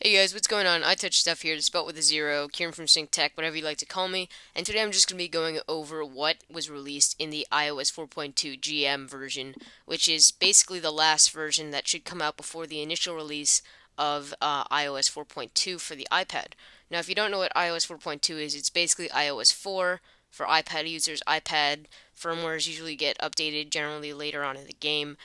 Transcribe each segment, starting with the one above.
Hey guys, what's going on? iTouchStuff here, spelled with a zero, Kieran from SyncTech, whatever you like to call me, and today I'm just going to be going over what was released in the iOS 4.2 GM version, which is basically the last version that should come out before the initial release of iOS 4.2 for the iPad. Now if you don't know what iOS 4.2 is, it's basically iOS 4 for iPad users. iPad firmwares usually get updated generally later on in the game.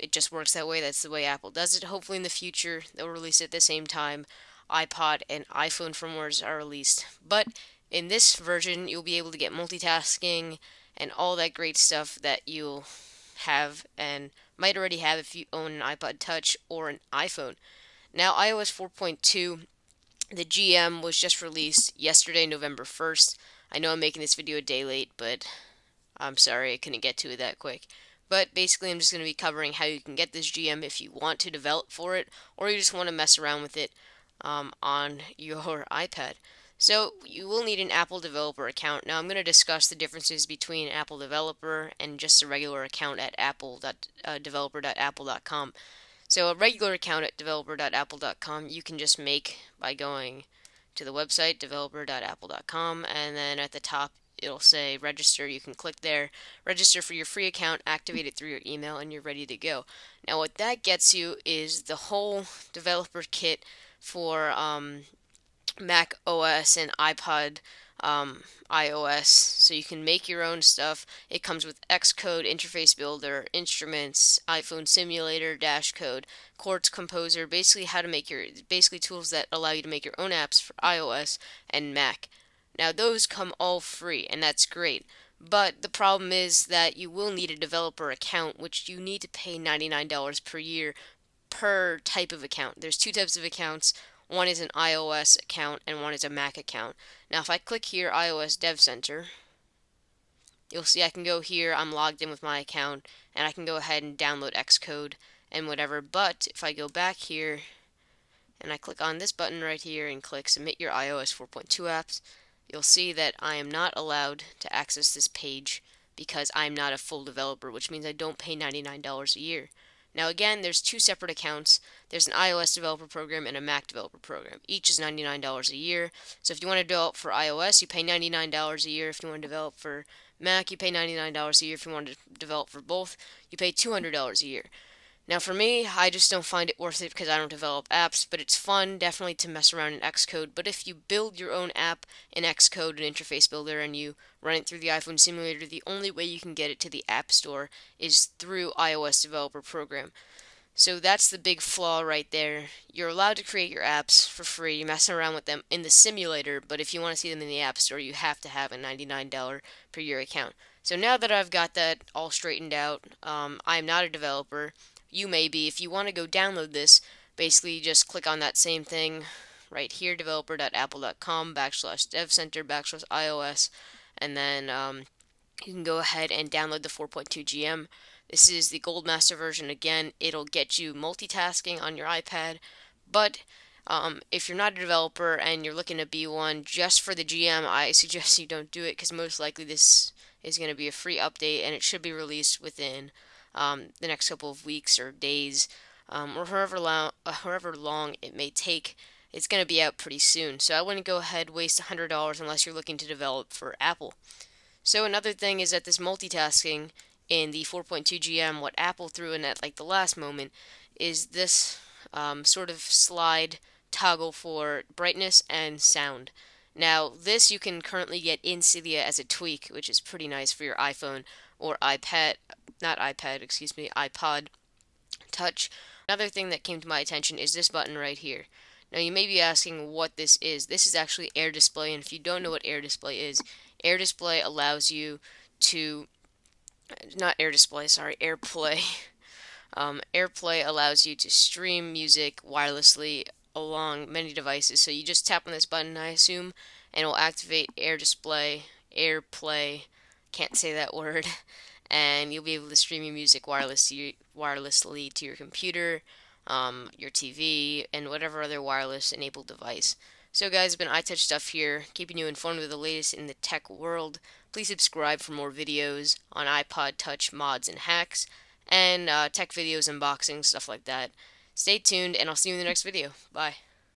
It just works that way. That's the way Apple does it. Hopefully in the future they'll release it at the same time iPod and iPhone firmwares are released. But in this version you'll be able to get multitasking and all that great stuff that you'll have and might already have if you own an iPod Touch or an iPhone. Now iOS 4.2, the GM, was just released yesterday, November 1st. I know I'm making this video a day late, but I'm sorry I couldn't get to it that quick. But basically I'm just going to be covering how you can get this GM if you want to develop for it, or you just want to mess around with it on your iPad. So you will need an Apple developer account. Now I'm going to discuss the differences between Apple developer and just a regular account at developer.apple.com. So a regular account at developer.apple.com you can just make by going to the website developer.apple.com, and then at the top it'll say register. You can click there, register for your free account, activate it through your email, and you're ready to go. Now what that gets you is the whole developer kit for Mac OS and iPod iOS, so you can make your own stuff. It comes with Xcode, Interface Builder, Instruments, iPhone Simulator, Dash Code, Quartz Composer, basically how to make your tools that allow you to make your own apps for iOS and Mac. Now those come all free, and that's great, but the problem is that you will need a developer account, which you need to pay $99 per year per type of account. There's two types of accounts. One is an iOS account and one is a Mac account. Now if I click here, iOS Dev Center, you'll see I can go here, I'm logged in with my account, and I can go ahead and download Xcode and whatever. But if I go back here and I click on this button right here and click Submit Your iOS 4.2 Apps, you'll see that I am not allowed to access this page because I'm not a full developer, which means I don't pay $99 a year. Now again, there's two separate accounts. There's an iOS developer program and a Mac developer program. Each is $99 a year. So if you want to develop for iOS, you pay $99 a year. If you want to develop for Mac, you pay $99 a year. If you want to develop for both, you pay $200 a year. Now for me, I just don't find it worth it because I don't develop apps, but it's fun definitely to mess around in Xcode. But if you build your own app in Xcode and Interface Builder and you run it through the iPhone Simulator, the only way you can get it to the App Store is through iOS Developer Program. So that's the big flaw right there. You're allowed to create your apps for free, you mess around with them in the simulator, but if you want to see them in the App Store, you have to have a $99 per year account. So now that I've got that all straightened out, I'm not a developer. You may be. If you want to go download this, basically just click on that same thing right here, developer.apple.com /devcenter/iOS, and then you can go ahead and download the 4.2 GM. This is the Gold Master version. Again, it'll get you multitasking on your iPad, but if you're not a developer and you're looking to be one just for the GM, I suggest you don't do it because most likely this is going to be a free update and it should be released within the next couple of weeks or days, or however long it may take. It's going to be out pretty soon, so I wouldn't go ahead and waste $100 unless you're looking to develop for Apple. So another thing is that this multitasking in the 4.2 GM, what Apple threw in at like the last moment, is this sort of slide toggle for brightness and sound. Now this you can currently get in Cydia as a tweak, which is pretty nice for your iPhone or iPad. iPod Touch. Another thing that came to my attention is this button right here. Now you may be asking what this is. This is actually AirDisplay, and if you don't know what AirDisplay is, AirDisplay allows you to, not AirDisplay, sorry, AirPlay. AirPlay allows you to stream music wirelessly along many devices. So you just tap on this button, I assume, and it will activate AirDisplay, AirPlay, can't say that word, and you'll be able to stream your music wirelessly to your computer, your TV, and whatever other wireless-enabled device. So guys, it's been iTouchStuff here, keeping you informed with the latest in the tech world. Please subscribe for more videos on iPod Touch mods and hacks, and tech videos, unboxings, stuff like that. Stay tuned, and I'll see you in the next video. Bye.